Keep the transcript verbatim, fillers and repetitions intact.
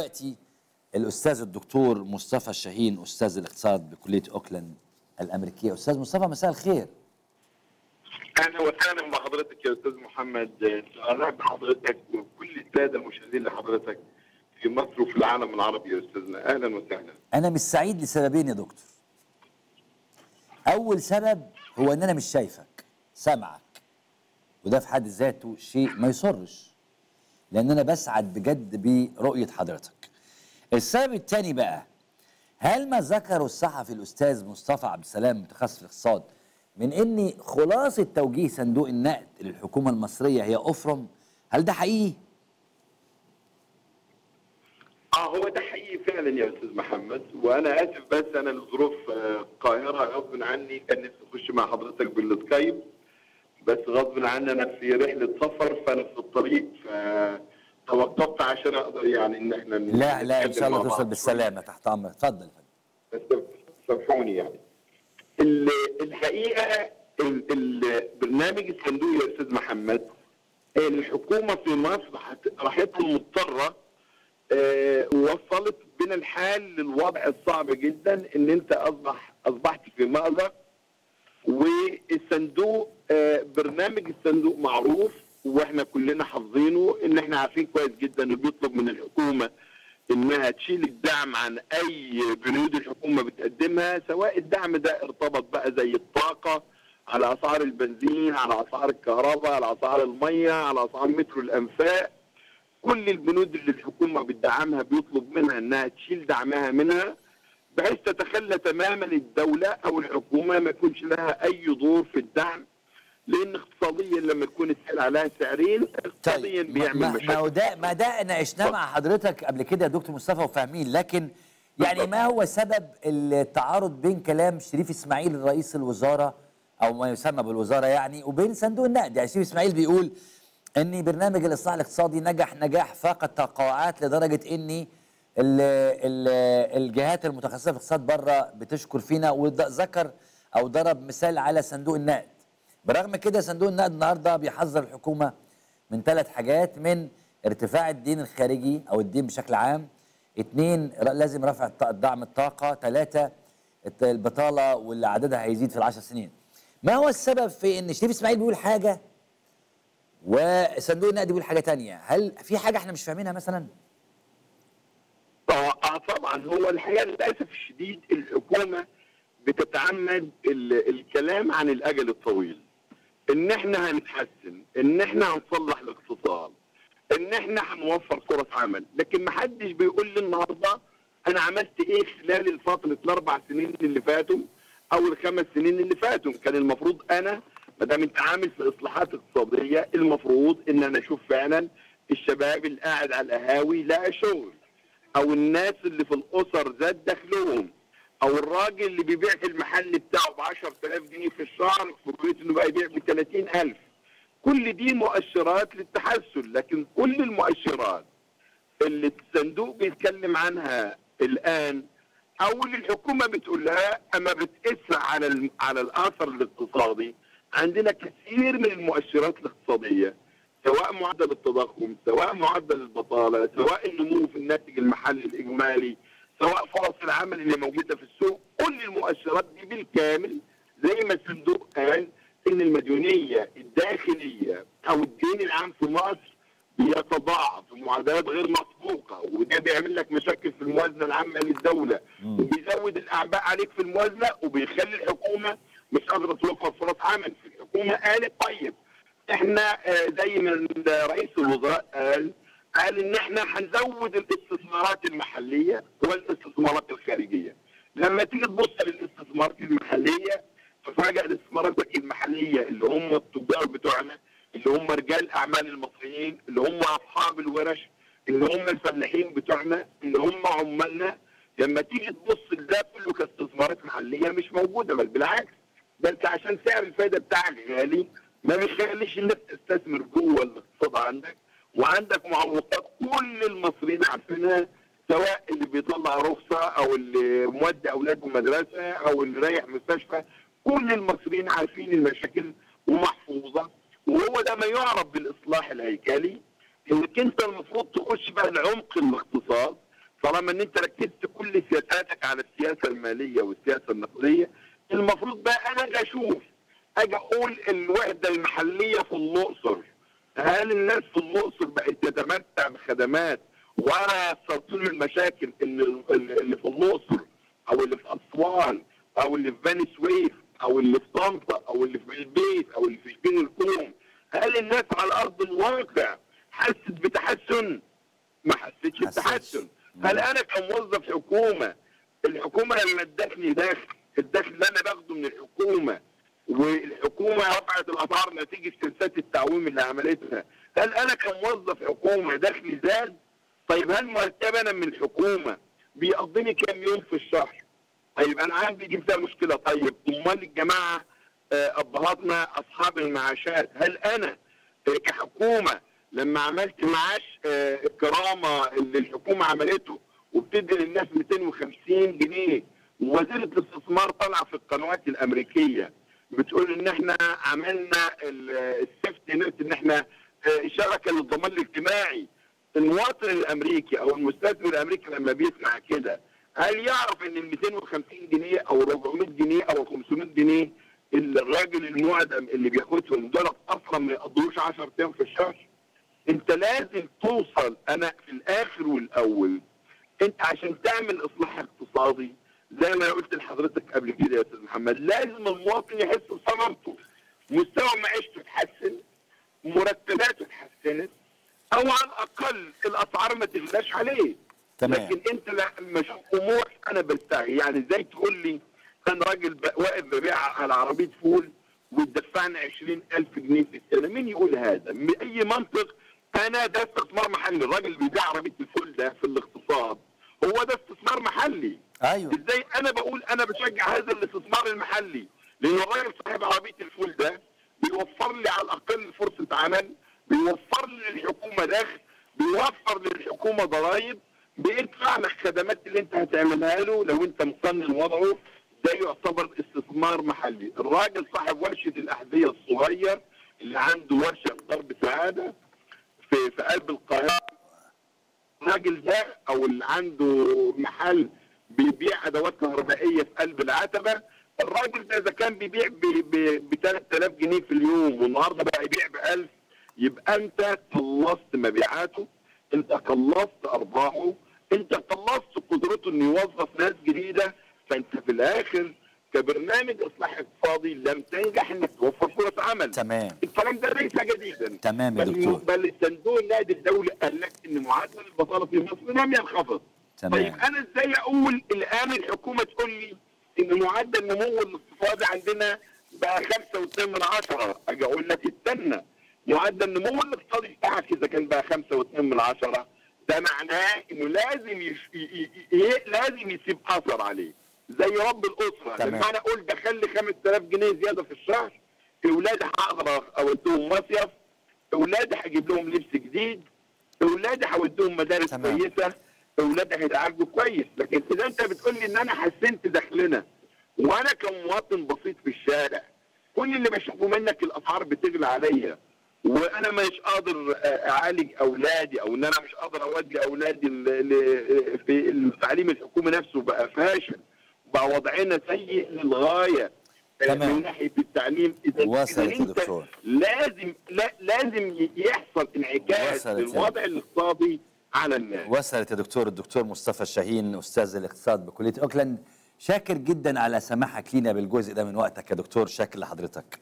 دلوقتي الاستاذ الدكتور مصطفى شاهين استاذ الاقتصاد بكليه اوكلاند الامريكيه. استاذ مصطفى مساء الخير. اهلا وسهلا بحضرتك يا استاذ محمد، ارحب بحضرتك وكل الساده المشاهدين لحضرتك في مصر وفي العالم العربي يا استاذنا، اهلا وسهلا. انا مش سعيد لسببين يا دكتور. اول سبب هو ان انا مش شايفك سامعك، وده في حد ذاته شيء ما يسرش، لأن أنا بسعد بجد برؤية حضرتك. السبب الثاني بقى، هل ما ذكره الصحفي الأستاذ مصطفى عبد السلام متخصص في الاقتصاد من إن خلاصة توجيه صندوق النقد للحكومة المصرية هي أفرم، هل ده حقيقي؟ آه هو ده حقيقي فعلا يا أستاذ محمد، وأنا آسف بس أنا لظروف القاهرة غصب عني، كان نفسي أخش مع حضرتك بالسكايب بس غصب عني انا في رحله سفر، فانا في الطريق فتوقفت عشان اقدر يعني ان احنا لا لا ان شاء الله توصل بالسلامه تحت امرك. اتفضل يا فندم. سامحوني يعني الحقيقه برنامج الصندوق يا استاذ محمد، الحكومه في مصر راحت له مضطره، ووصلت بنا الحال للوضع الصعب جدا، ان انت اصبح اصبحت في مأزق، والصندوق برنامج الصندوق معروف واحنا كلنا حافظينه، ان احنا عارفين كويس جدا انه بيطلب من الحكومه انها تشيل الدعم عن اي بنود الحكومه بتقدمها، سواء الدعم ده ارتبط بقى زي الطاقه على اسعار البنزين، على اسعار الكهرباء، على اسعار الميه، على اسعار مترو الانفاق. كل البنود اللي الحكومه بتدعمها بيطلب منها انها تشيل دعمها منها، بحيث تتخلى تماما الدوله او الحكومه ما يكونش لها اي دور في الدعم، لان اقتصاديا لما تكون السلعه لها سعرين اقتصاديا طيب. بيعمل مشاكل. ما ده ما ده ناقشناه مع حضرتك قبل كده يا دكتور مصطفى وفاهمين، لكن يعني ما هو سبب التعارض بين كلام شريف اسماعيل رئيس الوزاره او ما يسمى بالوزاره يعني وبين صندوق النقد؟ يعني شريف اسماعيل بيقول ان برنامج الاصلاح الاقتصادي نجح نجاح فاق التوقعات، لدرجه اني الجهات المتخصصه في الاقتصاد بره بتشكر فينا، وذكر او ضرب مثال على صندوق النقد. برغم كده صندوق النقد النهارده بيحذر الحكومه من ثلاث حاجات: من ارتفاع الدين الخارجي او الدين بشكل عام، اثنين لازم رفع دعم الطاقه، ثلاثه البطاله واللي عددها هيزيد في العشر سنين. ما هو السبب في ان شريف اسماعيل بيقول حاجه وصندوق النقد بيقول حاجه ثانيه؟ هل في حاجه احنا مش فاهمينها مثلا؟ اه طبعا، هو الحقيقه للاسف الشديد الحكومه بتتعمد الكلام عن الاجل الطويل، ان احنا هنتحسن، ان احنا هنصلح الاقتصاد، ان احنا هنوفر فرص عمل، لكن ما حدش بيقول لي النهارده انا عملت ايه خلال فتره الاربع سنين اللي فاتوا او الخمس سنين اللي فاتوا. كان المفروض انا ما دام انت عامل في اصلاحات اقتصاديه، المفروض ان انا اشوف فعلا الشباب اللي قاعد على القهاوي لقى شغل، او الناس اللي في الاسر زاد دخلهم، او الراجل اللي بيبيع في المحل بتاعه ب عشرة آلاف جنيه في الشهر فكرة انه بقى يبيع ب ثلاثين ألف. كل دي مؤشرات للتحسن، لكن كل المؤشرات اللي الصندوق بيتكلم عنها الان او اللي الحكومه بتقول لها اما بتقيسها على على الاثر الاقتصادي، عندنا كثير من المؤشرات الاقتصاديه، سواء معدل التضخم، سواء معدل البطاله، سواء النمو في الناتج المحلي الاجمالي، سواء فرص العمل اللي موجوده في السوق، كل المؤشرات دي بالكامل زي ما الصندوق قال ان المديونيه الداخليه او الدين العام في مصر بيتضاعف بمعدلات غير مسبوقه، وده بيعمل لك مشاكل في الموازنه العامه للدوله، وبيزود الاعباء عليك في الموازنه، وبيخلي الحكومه مش قادره توفر فرص عمل. الحكومه قالت طيب احنا زي ما رئيس الوزراء قال قال ان احنا هنزود الاستثمارات المحليه والاستثمارات الخارجيه. لما تيجي تبص للاستثمارات المحليه تفاجئ الاستثمارات المحليه اللي هم التجار بتوعنا، اللي هم رجال اعمال المصريين، اللي هم اصحاب الورش، اللي هم الفلاحين بتوعنا، اللي هم عمالنا، لما تيجي تبص لده كله كاستثمارات محليه مش موجوده، بل بالعكس ده انت عشان سعر الفايده بتاعك غالي ما بيخليش انك تستثمر جوه الاقتصاد عندك، وعندك معوقات كل المصريين عارفينها، سواء اللي بيطلع رخصه او اللي مودي اولاده مدرسه او اللي رايح مستشفى، كل المصريين عارفين المشاكل ومحفوظه. وهو ده ما يعرف بالاصلاح الهيكلي، انك انت المفروض تخش بقى لعمق الاقتصاد، طالما ان انت ركزت كل سياساتك على السياسه الماليه والسياسه النقديه، المفروض بقى انا اجي اشوف، اجي اقول الوحده المحليه في الاقصر، هل الناس في الاقصر بقت تتمتع بخدمات ولا تطول المشاكل اللي في الاقصر او اللي في اسوان او اللي في بني سويف او اللي في طنطا او اللي في البيت او اللي في شبين الكوم؟ هل الناس على ارض الواقع حست بتحسن؟ ما حستش بتحسن. هل انا كموظف حكومه، الحكومه لما ادتني دخل، الدخل اللي انا باخده من الحكومه والحكومه رفعت الاسعار نتيجه سياسات التعويم اللي عملتها، هل انا كموظف حكومه دخلي زاد؟ طيب هل مرتب انا من الحكومه بيقضيني كام يوم في الشهر؟ طيب انا عندي دي فيها مشكله. طيب امال الجماعه ابهاتنا اصحاب المعاشات، هل انا كحكومه لما عملت معاش الكرامه اللي الحكومه عملته وبتدي للناس مئتين وخمسين جنيه، ووزيره الاستثمار طالعه في القنوات الامريكيه بتقول ان احنا عملنا السيفتي نت، ان احنا شبكه للضمان الاجتماعي، المواطن الامريكي او المستثمر الامريكي لما بيسمع كده هل يعرف ان ال مئتين وخمسين جنيه او أربعمئة جنيه او خمسمئة جنيه اللي الراجل المعدم اللي بياخدهم دول اصلا ما يقضوش عشرة ايام في الشهر؟ انت لازم توصل، انا في الاخر والاول انت عشان تعمل اصلاح اقتصادي زي ما انا قلت لحضرتك قبل كده يا استاذ محمد، لازم المواطن يحس بثمرته، مستوى معيشته اتحسن، مرتباته اتحسنت، او على الاقل الاسعار ما تغلاش عليه. تمام. لكن انت لما اشوف امور انا بلتغي، يعني زي تقول لي انا راجل واقف ببيع على عربيه فول وتدفعني عشرين ألف جنيه في السنه، مين يقول هذا؟ من اي منطق؟ انا ده استثمار محلي، الراجل بيبيع عربيه الفول ده في الاقتصاد هو ده استثمار محلي. ايوه. ازاي انا بقول انا بشجع هذا الاستثمار المحلي؟ لان الراجل صاحب عربيه الفول ده بيوفر لي على الاقل فرصه عمل، بيوفر للحكومه دخل، بيوفر للحكومه ضرائب، بيدفع لك الخدمات اللي انت هتعملها له لو انت مقنن وضعه، ده يعتبر استثمار محلي. الراجل صاحب ورشه الاحذيه الصغير اللي عنده ورشه ضرب سعاده في في قلب القاهره، الراجل ده او اللي عنده محل بيبيع ادوات كهربائيه في قلب العتبه، الراجل ده اذا كان بيبيع ب ثلاثة آلاف جنيه في اليوم والنهارده بقى يبيع ب ألف، يبقى انت قلصت مبيعاته، انت قلصت ارباحه، انت قلصت قدرته انه يوظف ناس جديده، فانت في الاخر كبرنامج اصلاح اقتصادي لم تنجح انك توفر فرص عمل. تمام. الكلام ده ليس جديدا. تمام يا دكتور. بل صندوق النقد الدولي قال لك ان معدل البطاله في مصر لم ينخفض. تمام. طيب انا ازاي اقول الان الحكومه تقول لي ان معدل نمو الاقتصادي عندنا بقى خمسة واتنين من عشرة؟ اجي اقول لك استنى، معدل النمو الاقتصادي بتاعك اذا كان بقى خمسة واتنين من عشرة ده معناه انه لازم يش... ي... ي... لازم يسيب اثر عليه زي رب الاسره. بمعنى اقول دخل لي خمسة آلاف جنيه زياده في الشهر، اولادي هقدر اوديهم مصيف، اولادي هجيب لهم لبس جديد، اولادي هوديهم مدارس كويسه، اولادي هيتعالجوا كويس. لكن اذا انت بتقول لي ان انا حسنت دخلنا وانا كمواطن بسيط في الشارع كل اللي بشوفه منك الاسعار بتغلى عليا، وانا مش قادر اعالج اولادي، او ان انا مش قادر اودي اولادي في التعليم الحكومي نفسه بقى فاشل، بقى وضعنا سيء للغايه. تمام. من ناحيه التعليم اذا انت لازم لا لازم يحصل انعكاس للوضع الاقتصادي على الناس. وصلت يا دكتور. الدكتور مصطفى شاهين استاذ الاقتصاد بكليه اوكلاند، شاكر جدا على سماحك لينا بالجزء ده من وقتك يا دكتور، شاكر لحضرتك.